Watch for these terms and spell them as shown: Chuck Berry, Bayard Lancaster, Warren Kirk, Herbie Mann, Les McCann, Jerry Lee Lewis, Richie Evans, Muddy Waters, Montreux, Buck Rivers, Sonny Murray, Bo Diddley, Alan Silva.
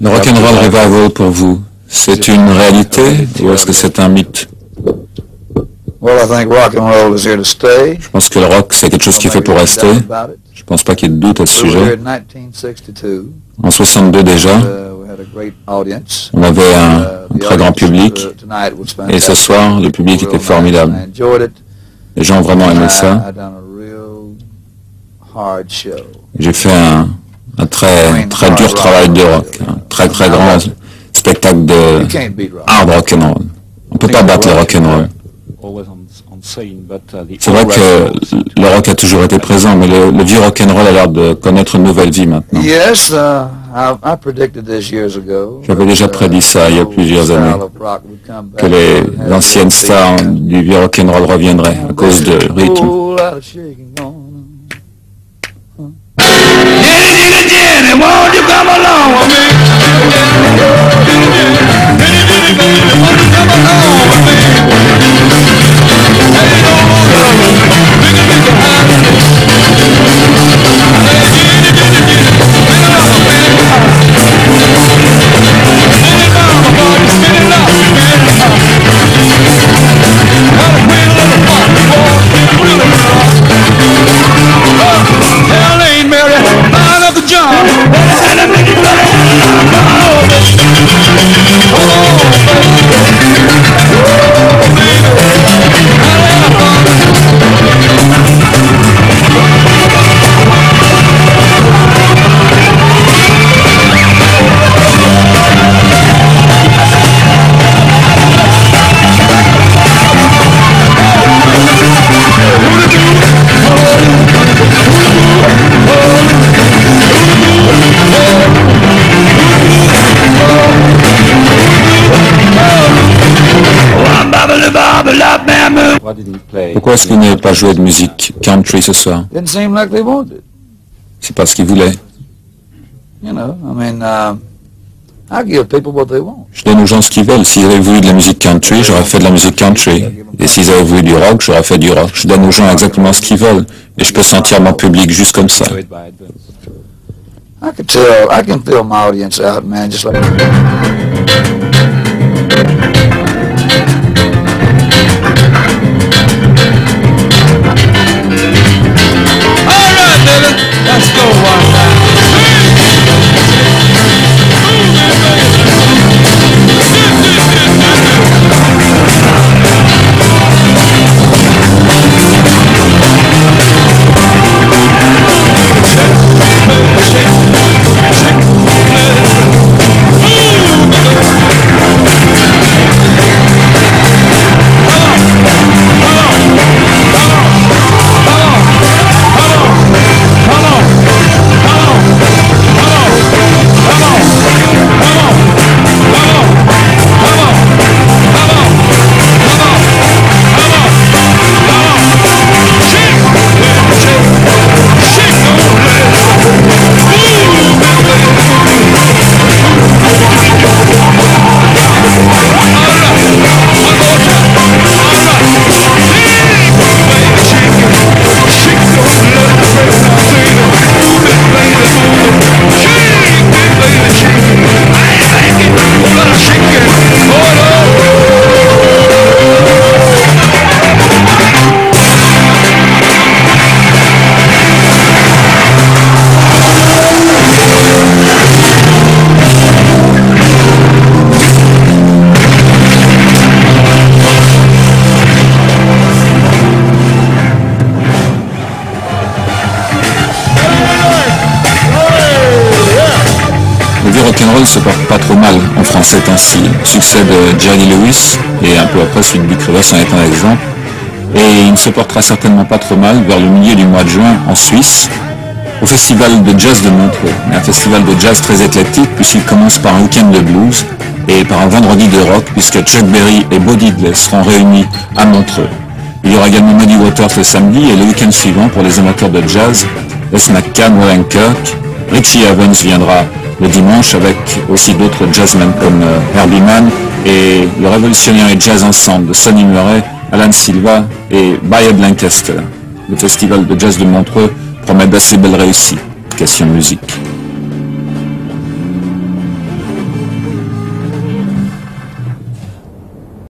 Le rock'n'roll revival pour vous, c'est une réalité ou est-ce que c'est un mythe? Je pense que le rock, c'est quelque chose qui fait pour rester. Je ne pense pas qu'il y ait de doute à ce sujet. En 1962 déjà, on avait un très grand public et ce soir, le public était formidable. Les gens ont vraiment aimé ça. J'ai fait un très dur travail de rock, un très grand spectacle de hard rock'n'roll. On ne peut pas battre le rock'n'roll. C'est vrai que le rock a toujours été présent, mais le vieux rock'n'roll a l'air de connaître une nouvelle vie maintenant. J'avais déjà prédit ça il y a plusieurs années, que les anciennes stars du vieux rock'n'roll reviendraient à cause de rythme. Won't you come along with me? Pretty, pretty baby, won't you come along with me? Hey, don't look at me, bigger, bigger, higher. Hey, giddy, giddy, giddy, spin it up, spin it up. Spin it up, my boy, spin it up, spin it up. Have a great little fun, boy, it's really rough. Oh, hell ain't Mary, line up the job. Pourquoi est-ce qu'il n'y a pas joué de musique country ce soir? C'est pas ce qu'ils voulaient. Je donne aux gens ce qu'ils veulent. S'ils avaient voulu de la musique country, j'aurais fait de la musique country. Et s'ils avaient voulu du rock, j'aurais fait du rock. Je donne aux gens exactement ce qu'ils veulent. Et je peux sentir mon public juste comme ça. Let's go on that. paroles se portent pas trop mal en français ainsi. Succès de Jerry Lee Lewis, et un peu après celui de Buck Rivers en est un exemple. Et il ne se portera certainement pas trop mal vers le milieu du mois de juin en Suisse, au festival de jazz de Montreux. Un festival de jazz très éclectique, puisqu'il commence par un week-end de blues et par un vendredi de rock, puisque Chuck Berry et Bo Diddley seront réunis à Montreux. Il y aura également Muddy Waters le samedi, et le week-end suivant, pour les amateurs de jazz, Les McCann, Warren Kirk. Richie Evans viendra le dimanche avec aussi d'autres jazzmen comme Herbie Mann et le révolutionnaire et jazz ensemble de Sonny Murray, Alan Silva et Bayard Lancaster. Le festival de jazz de Montreux promet d'assez belles réussites, question musique.